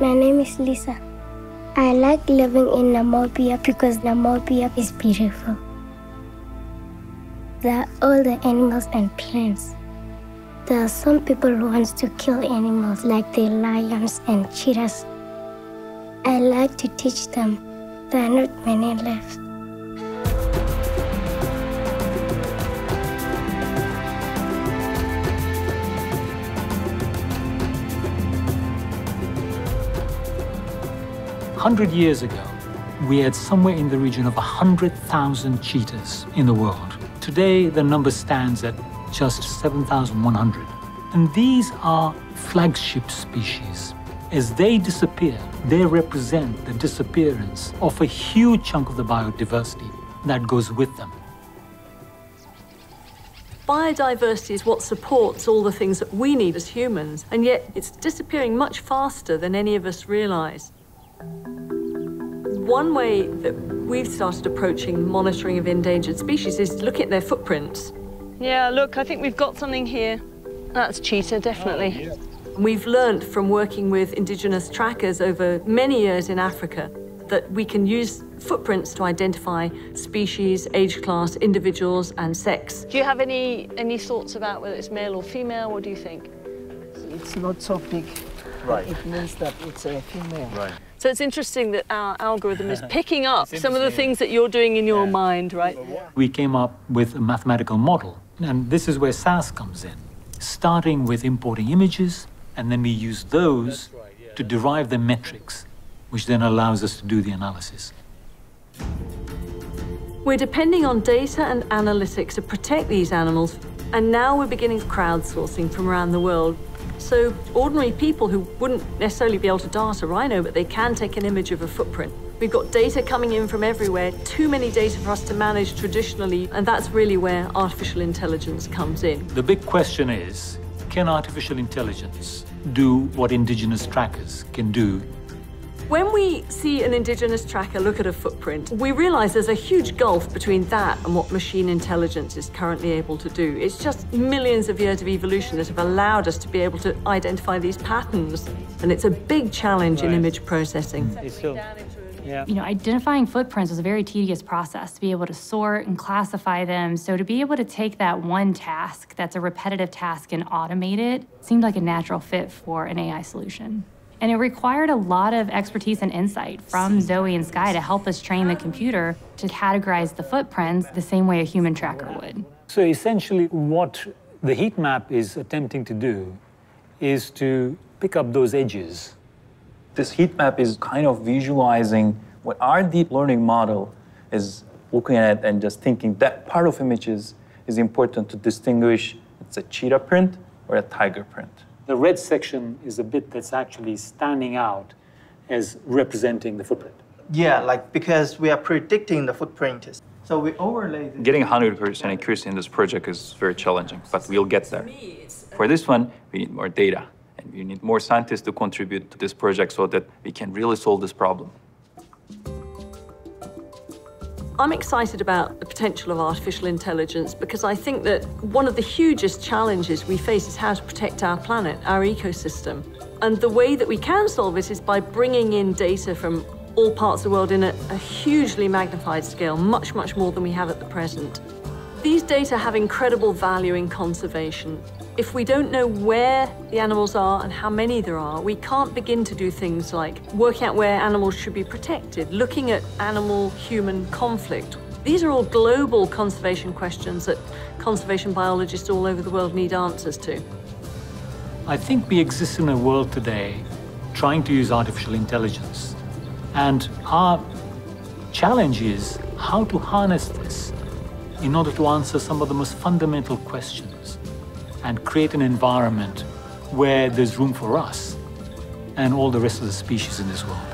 My name is Lisa. I like living in Namibia because Namibia is beautiful. There are all the animals and plants. There are some people who want to kill animals like the lions and cheetahs. I like to teach them. There are not many left. A 100 years ago, we had somewhere in the region of 100,000 cheetahs in the world. Today, the number stands at just 7,100. And these are flagship species. As they disappear, they represent the disappearance of a huge chunk of the biodiversity that goes with them. Biodiversity is what supports all the things that we need as humans, and yet it's disappearing much faster than any of us realize. One way that we've started approaching monitoring of endangered species is to look at their footprints. Yeah, look, I think we've got something here. That's cheetah, definitely. Oh, yeah. We've learned from working with indigenous trackers over many years in Africa that we can use footprints to identify species, age class, individuals, and sex. Do you have any thoughts about whether it's male or female? What do you think? It's not so big. Right. It means that it's a female. Right. So it's interesting that our algorithm is picking up some of the things that you're doing in your mind, right? We came up with a mathematical model, and this is where SAS comes in, starting with importing images, and then we use those to derive the metrics, which then allows us to do the analysis. We're depending on data and analytics to protect these animals, and now we're beginning crowdsourcing from around the world. So ordinary people who wouldn't necessarily be able to dart a rhino, but they can take an image of a footprint. We've got data coming in from everywhere, too many data for us to manage traditionally, and that's really where artificial intelligence comes in. The big question is, can artificial intelligence do what indigenous trackers can do? When we see an indigenous tracker look at a footprint, we realize there's a huge gulf between that and what machine intelligence is currently able to do. It's just millions of years of evolution that have allowed us to be able to identify these patterns. And it's a big challenge in image processing. You know, identifying footprints was a very tedious process to be able to sort and classify them. So to be able to take that one task that's a repetitive task and automate it seemed like a natural fit for an AI solution. And it required a lot of expertise and insight from Zoe and Sky to help us train the computer to categorize the footprints the same way a human tracker would. So essentially what the heat map is attempting to do is to pick up those edges. This heat map is kind of visualizing what our deep learning model is looking at and just thinking that part of images is important to distinguish it's a cheetah print or a tiger print. The red section is a bit that's actually standing out as representing the footprint. Yeah, like because we are predicting the footprint. So we overlay... Getting 100% accuracy in this project is very challenging, but we'll get there. For this one, we need more data, and we need more scientists to contribute to this project so that we can really solve this problem. I'm excited about the potential of artificial intelligence because I think that one of the hugest challenges we face is how to protect our planet, our ecosystem. And the way that we can solve it is by bringing in data from all parts of the world in a hugely magnified scale, much, much more than we have at the present. These data have incredible value in conservation. If we don't know where the animals are and how many there are, we can't begin to do things like working out where animals should be protected, looking at animal-human conflict. These are all global conservation questions that conservation biologists all over the world need answers to. I think we exist in a world today trying to use artificial intelligence. And our challenge is how to harness this in order to answer some of the most fundamental questions and create an environment where there's room for us and all the rest of the species in this world.